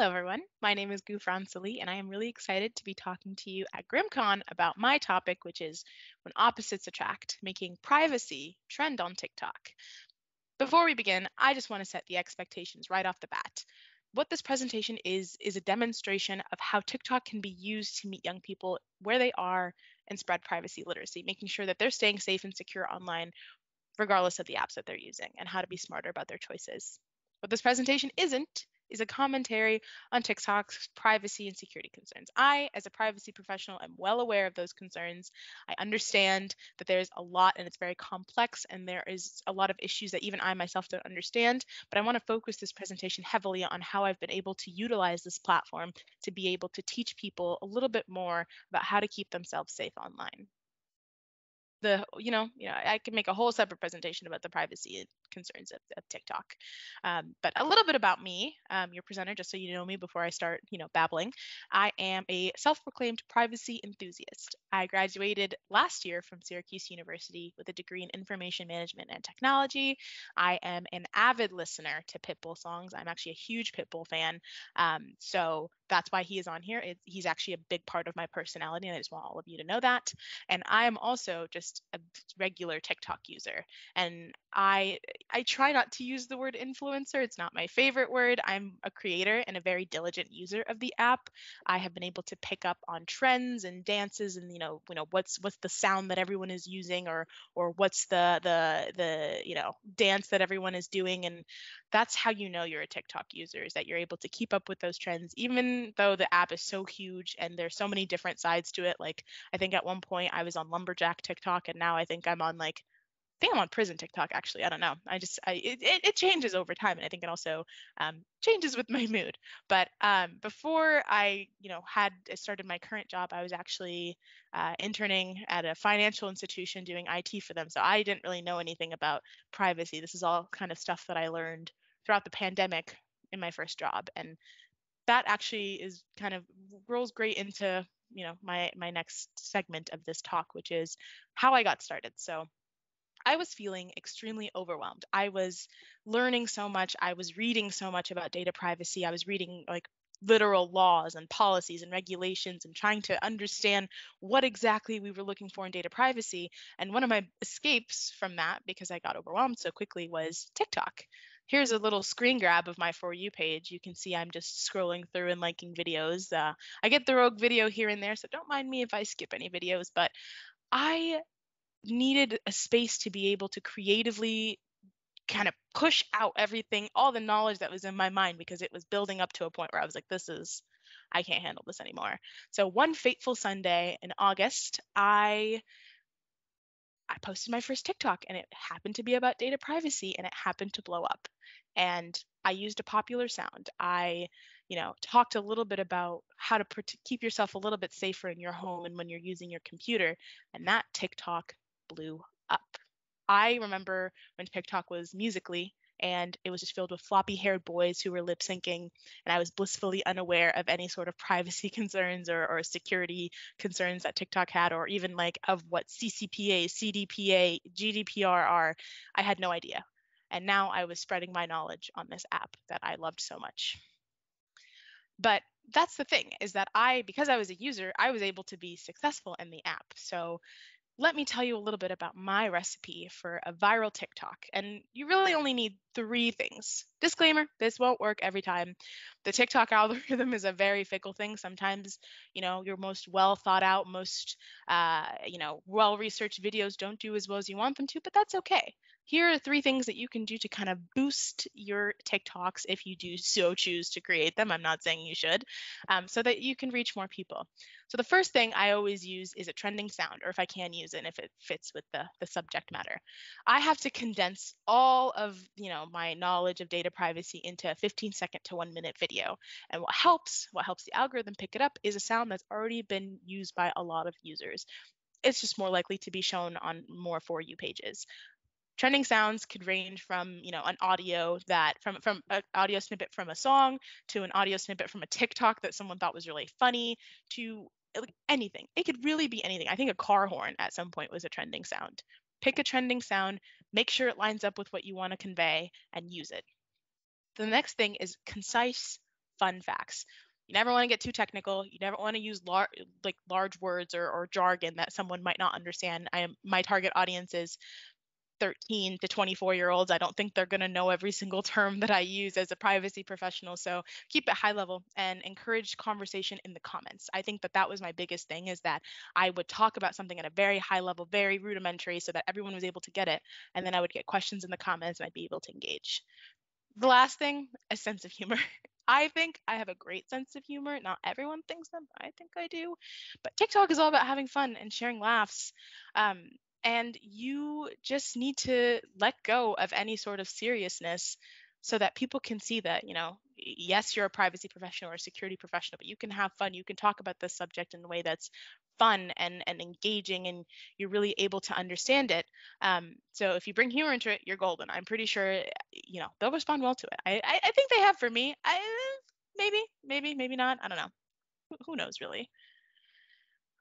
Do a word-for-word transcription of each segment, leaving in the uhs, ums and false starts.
Hello, everyone. My name is Ghufran Salih, and I am really excited to be talking to you at GrimCon about my topic, which is When Opposites Attract, Making Privacy Trend on TikTok. Before we begin, I just want to set the expectations right off the bat. What this presentation is, is a demonstration of how TikTok can be used to meet young people where they are and spread privacy literacy, making sure that they're staying safe and secure online, regardless of the apps that they're using, and how to be smarter about their choices. What this presentation isn't is a commentary on TikTok's privacy and security concerns. I, as a privacy professional, am well aware of those concerns. I understand that there's a lot and it's very complex, and there is a lot of issues that even I myself don't understand, but I want to focus this presentation heavily on how I've been able to utilize this platform to be able to teach people a little bit more about how to keep themselves safe online. The, you know, you know, I can make a whole separate presentation about the privacy concerns of, of TikTok. Um, but a little bit about me, um, your presenter, just so you know me before I start, you know, babbling. I am a self-proclaimed privacy enthusiast. I graduated last year from Syracuse University with a degree in information management and technology. I am an avid listener to Pitbull songs. I'm actually a huge Pitbull fan. Um, so that's why he is on here. It, he's actually a big part of my personality, and I just want all of you to know that. And I am also just a regular TikTok user, and I I try not to use the word influencer. It's not my favorite word. I'm a creator and a very diligent user of the app. I have been able to pick up on trends and dances, and you know you know what's what's the sound that everyone is using, or or what's the the the you know dance that everyone is doing. And that's how you know you're a TikTok user, is that you're able to keep up with those trends, even though the app is so huge and there's so many different sides to it. Like, I think at one point I was on Lumberjack TikTok, and now I think I'm on like, I think I'm on prison TikTok, actually. I don't know. I just, I, it, it changes over time. And I think it also um, changes with my mood. But um, before I, you know, had started my current job, I was actually uh, interning at a financial institution doing I T for them. So I didn't really know anything about privacy. This is all kind of stuff that I learned throughout the pandemic in my first job. And that actually is kind of rolls great into, you know, my, my next segment of this talk, which is how I got started. So I was feeling extremely overwhelmed. I was learning so much. I was reading so much about data privacy. I was reading like literal laws and policies and regulations and trying to understand what exactly we were looking for in data privacy. And one of my escapes from that, because I got overwhelmed so quickly, was TikTok. Here's a little screen grab of my For You page. You can see I'm just scrolling through and liking videos. Uh, I get the rogue video here and there, so don't mind me if I skip any videos, but I needed a space to be able to creatively kind of push out everything, all the knowledge that was in my mind, because it was building up to a point where I was like, this is, I can't handle this anymore. So one fateful Sunday in August, I... I posted my first TikTok, and it happened to be about data privacy, and it happened to blow up. And I used a popular sound. I, you know, talked a little bit about how to keep yourself a little bit safer in your home and when you're using your computer, and that TikTok blew up. I remember when TikTok was Musical.ly, and it was just filled with floppy-haired boys who were lip-syncing, and I was blissfully unaware of any sort of privacy concerns or, or security concerns that TikTok had, or even like of what C C P A, C D P A, G D P R are. I had no idea. And now I was spreading my knowledge on this app that I loved so much. But that's the thing, is that I, because I was a user, I was able to be successful in the app. So let me tell you a little bit about my recipe for a viral TikTok. And you really only need three things. Disclaimer, this won't work every time. The TikTok algorithm is a very fickle thing. Sometimes, you know, your most well thought out, most, uh, you know, well-researched videos don't do as well as you want them to, but that's okay. Here are three things that you can do to kind of boost your TikToks, if you do so choose to create them. I'm not saying you should, um, so that you can reach more people. So the first thing I always use is a trending sound, or if I can use it, and if it fits with the, the subject matter. I have to condense all of, you know, my knowledge of data privacy into a fifteen second to one minute video. And what helps, what helps the algorithm pick it up is a sound that's already been used by a lot of users. It's just more likely to be shown on more For You pages. Trending sounds could range from, you know, an audio that from from an audio snippet from a song, to an audio snippet from a TikTok that someone thought was really funny, to anything. It could really be anything. I think a car horn at some point was a trending sound. Pick a trending sound, make sure it lines up with what you want to convey, and use it. The next thing is concise, fun facts. You never want to get too technical. You never want to use lar- like large words or, or jargon that someone might not understand. I am, my target audience is thirteen to twenty-four year olds. I don't think they're going to know every single term that I use as a privacy professional. So keep it high level and encourage conversation in the comments. I think that that was my biggest thing, is that I would talk about something at a very high level, very rudimentary, so that everyone was able to get it. And then I would get questions in the comments and I'd be able to engage. The last thing, a sense of humor. I think I have a great sense of humor. Not everyone thinks them. I think I do. But TikTok is all about having fun and sharing laughs. Um, And you just need to let go of any sort of seriousness so that people can see that, you know, yes, you're a privacy professional or a security professional, but you can have fun. You can talk about this subject in a way that's fun and, and engaging, and you're really able to understand it. Um, so if you bring humor into it, you're golden. I'm pretty sure, you know, they'll respond well to it. I, I, I think they have for me. I, maybe, maybe, maybe not. I don't know. Who knows, really?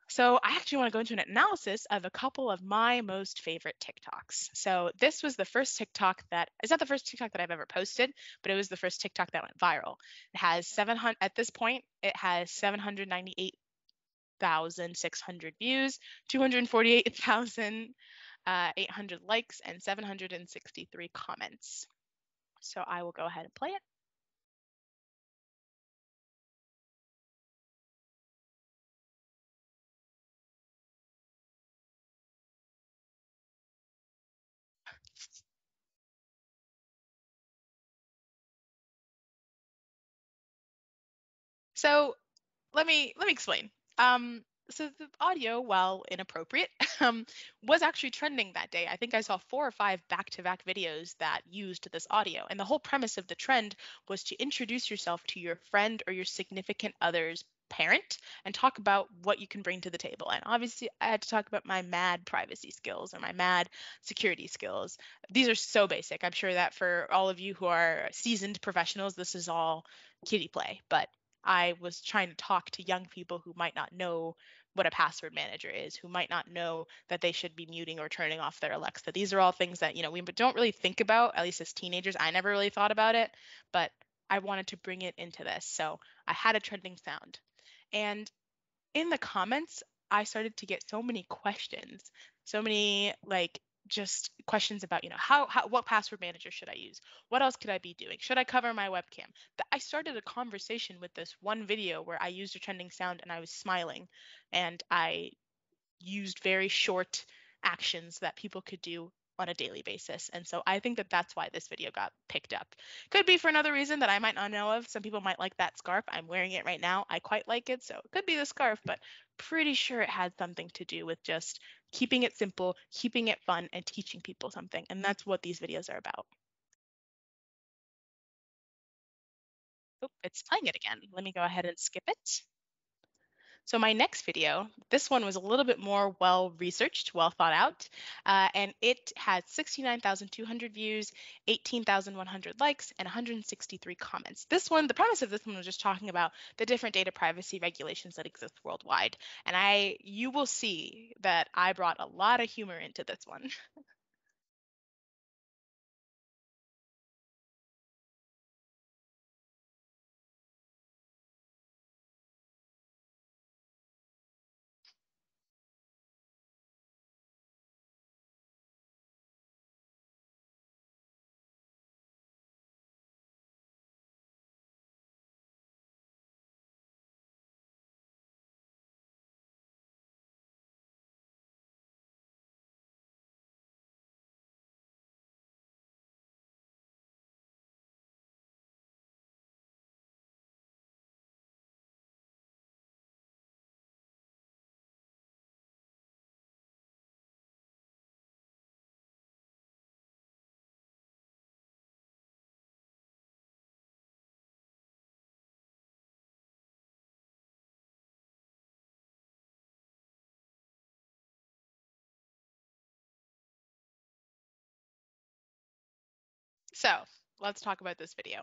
So I actually want to go into an analysis of a couple of my most favorite TikToks. So this was the first TikTok that, it's not the first TikTok that I've ever posted, but it was the first TikTok that went viral. It has seven hundred, at this point, it has seven hundred ninety-eight thousand six hundred views, two hundred forty-eight thousand eight hundred likes, and seven hundred sixty-three comments. So I will go ahead and play it. So let me let me explain. Um, so the audio, while inappropriate, um, was actually trending that day. I think I saw four or five back-to-back videos that used this audio. And the whole premise of the trend was to introduce yourself to your friend or your significant other's parent and talk about what you can bring to the table. And obviously I had to talk about my mad privacy skills or my mad security skills. These are so basic. I'm sure that for all of you who are seasoned professionals, this is all kiddie play, but I was trying to talk to young people who might not know what a password manager is, who might not know that they should be muting or turning off their Alexa. These are all things that, you know, we don't really think about, at least as teenagers. I never really thought about it, but I wanted to bring it into this. So I had a trending sound. And in the comments, I started to get so many questions, so many like just questions about, you know, how, how, what password manager should I use? What else could I be doing? Should I cover my webcam? I started a conversation with this one video where I used a trending sound and I was smiling, and I used very short actions that people could do on a daily basis. And so I think that that's why this video got picked up. Could be for another reason that I might not know of. Some people might like that scarf. I'm wearing it right now. I quite like it. So it could be the scarf, but pretty sure it had something to do with just keeping it simple, keeping it fun, and teaching people something. And that's what these videos are about. Oh, it's playing it again. Let me go ahead and skip it. So my next video, this one was a little bit more well-researched, well thought out, uh, and it had sixty-nine thousand two hundred views, eighteen thousand one hundred likes, and one hundred sixty-three comments. This one, the premise of this one was just talking about the different data privacy regulations that exist worldwide. And I, you will see that I brought a lot of humor into this one. So let's talk about this video.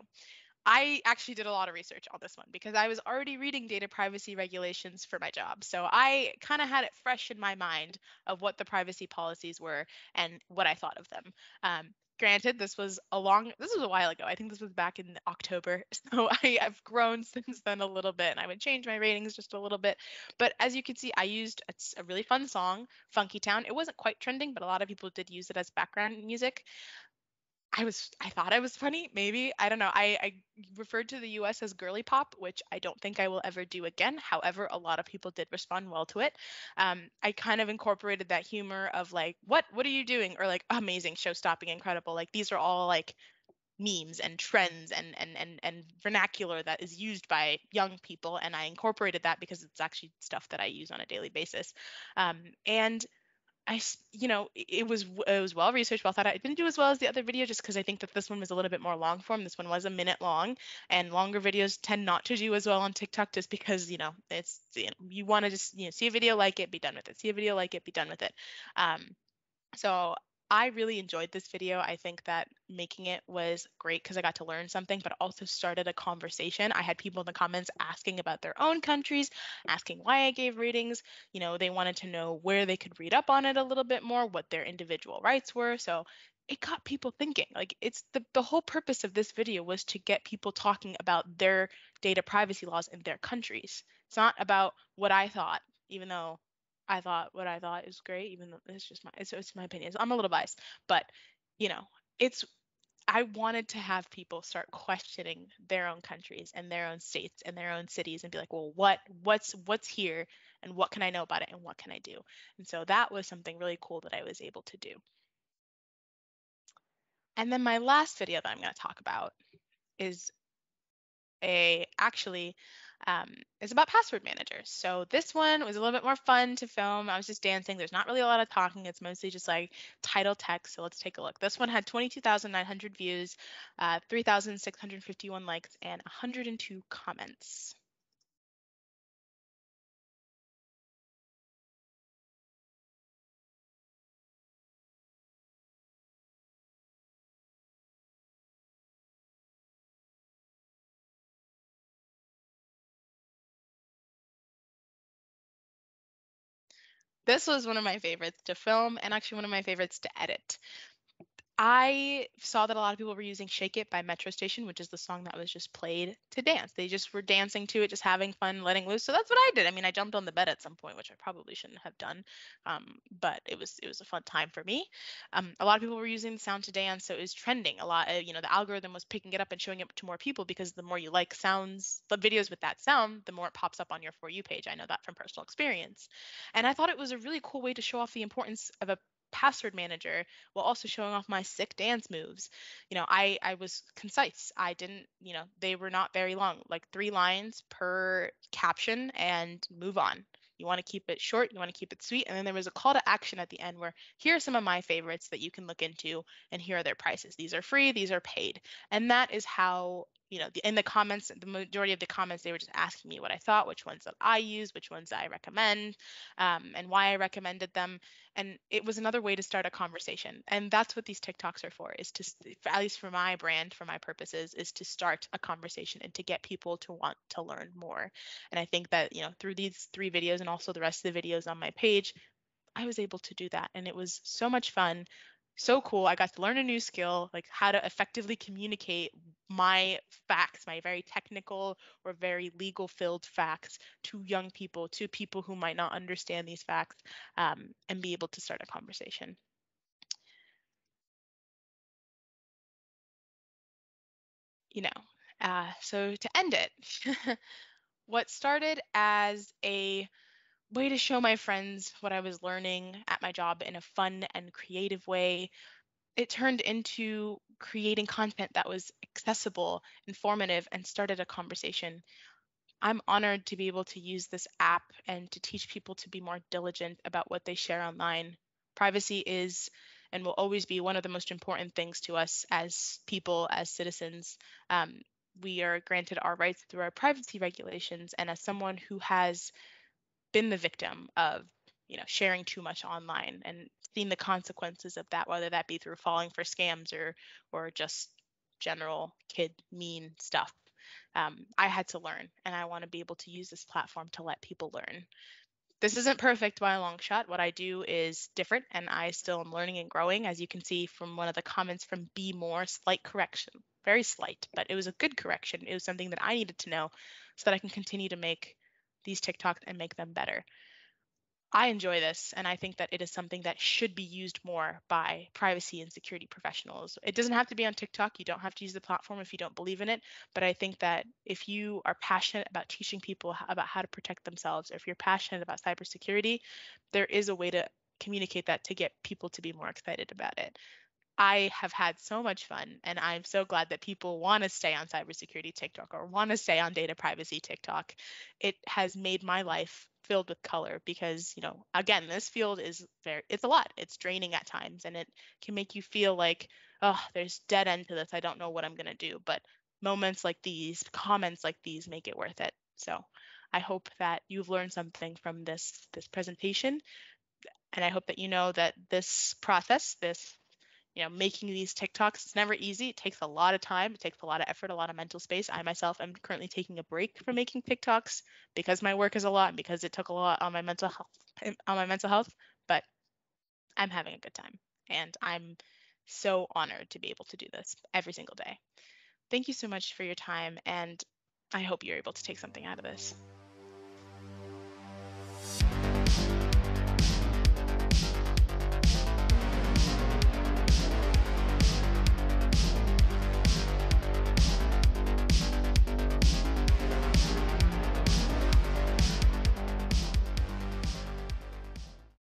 I actually did a lot of research on this one because I was already reading data privacy regulations for my job. So I kind of had it fresh in my mind of what the privacy policies were and what I thought of them. Um, Granted, this was a long, this was a while ago. I think this was back in October. So I have grown since then a little bit, and I would change my ratings just a little bit. But as you can see, I used a, a really fun song, Funky Town. It wasn't quite trending, but a lot of people did use it as background music. I was, I thought I was funny, maybe. I don't know. I, I referred to the U S as girly pop, which I don't think I will ever do again. However, a lot of people did respond well to it. Um, I kind of incorporated that humor of like, what, what are you doing? Or like, amazing, show-stopping, incredible. Like, these are all like memes and trends and, and, and, and vernacular that is used by young people. And I incorporated that because it's actually stuff that I use on a daily basis. Um, and I, you know, it was it was well researched, well thought out. It didn't do as well as the other video, just because I think that this one was a little bit more long form. This one was a minute long, and longer videos tend not to do as well on TikTok, just because, you know, it's, you know, you want to just, you know, see a video, like it, be done with it. See a video, like it, be done with it. Um, so I really enjoyed this video. I think that making it was great because I got to learn something, but also started a conversation. I had people in the comments asking about their own countries, asking why I gave ratings. You know, they wanted to know where they could read up on it a little bit more, what their individual rights were. So it got people thinking. Like, it's the, the whole purpose of this video was to get people talking about their data privacy laws in their countries. It's not about what I thought, even though I thought what I thought is great, even though it's just my, it's, it's my opinion. I'm a little biased, but, you know, it's, I wanted to have people start questioning their own countries and their own states and their own cities and be like, well, what, what's, what's here and what can I know about it and what can I do? And so that was something really cool that I was able to do. And then my last video that I'm going to talk about is a, actually, Um, it's about password managers. So this one was a little bit more fun to film. I was just dancing. There's not really a lot of talking. It's mostly just like title text. So let's take a look. This one had twenty-two thousand nine hundred views, uh, three thousand six hundred fifty-one likes, and one hundred two comments. This was one of my favorites to film, and actually one of my favorites to edit. I saw that a lot of people were using Shake It by Metro Station, which is the song that was just played, to dance. They just were dancing to it, just having fun, letting loose. So that's what I did. I mean, I jumped on the bed at some point, which I probably shouldn't have done, um, but it was it was a fun time for me. Um, a lot of people were using the sound to dance, so it was trending a lot. Uh, you know, the algorithm was picking it up and showing it to more people, because the more you like sounds, the videos with that sound, the more it pops up on your For You page. I know that from personal experience. And I thought it was a really cool way to show off the importance of a password manager, while also showing off my sick dance moves. You know, I, I was concise. I didn't, you know, they were not very long, like three lines per caption, and move on. You want to keep it short, you want to keep it sweet. And then there was a call to action at the end where, here are some of my favorites that you can look into, and here are their prices. These are free, these are paid. And that is how, you know, the, in the comments, the majority of the comments, they were just asking me what I thought, which ones that I use, which ones I recommend, um, and why I recommended them. And it was another way to start a conversation. And that's what these TikToks are for, is to, at least for my brand, for my purposes, is to start a conversation and to get people to want to learn more. And I think that, you know, through these three videos and also the rest of the videos on my page, I was able to do that. And it was so much fun. So cool. I got to learn a new skill, like how to effectively communicate my facts, my very technical or very legal filled facts, to young people, to people who might not understand these facts, um, and be able to start a conversation. You know, uh, so to end it, what started as a way to show my friends what I was learning at my job in a fun and creative way, it turned into creating content that was accessible, informative, and started a conversation. I'm honored to be able to use this app and to teach people to be more diligent about what they share online. Privacy is and will always be one of the most important things to us as people, as citizens. Um, we are granted our rights through our privacy regulations, and as someone who has been the victim of, you know, sharing too much online and seeing the consequences of that, whether that be through falling for scams or or just general kid mean stuff. Um, I had to learn, and I want to be able to use this platform to let people learn. This isn't perfect by a long shot. What I do is different, and I still am learning and growing, as you can see from one of the comments from Be More, slight correction, very slight, but it was a good correction. It was something that I needed to know so that I can continue to make these TikToks and make them better. I enjoy this, and I think that it is something that should be used more by privacy and security professionals. It doesn't have to be on TikTok. You don't have to use the platform if you don't believe in it. But I think that if you are passionate about teaching people about how to protect themselves, or if you're passionate about cybersecurity, there is a way to communicate that to get people to be more excited about it. I have had so much fun, and I'm so glad that people want to stay on cybersecurity TikTok or want to stay on data privacy TikTok. It has made my life filled with color because, you know, again, this field is very, it's a lot, it's draining at times, and it can make you feel like, oh, there's dead end to this. I don't know what I'm going to do. But moments like these, comments like these make it worth it. So I hope that you've learned something from this, this presentation. And I hope that you know that this process, this, you know, making these TikToks, it's never easy. It takes a lot of time. It takes a lot of effort, a lot of mental space. I myself am currently taking a break from making TikToks because my work is a lot and because it took a lot on my mental health, on my mental health, but I'm having a good time. And I'm so honored to be able to do this every single day. Thank you so much for your time, and I hope you're able to take something out of this.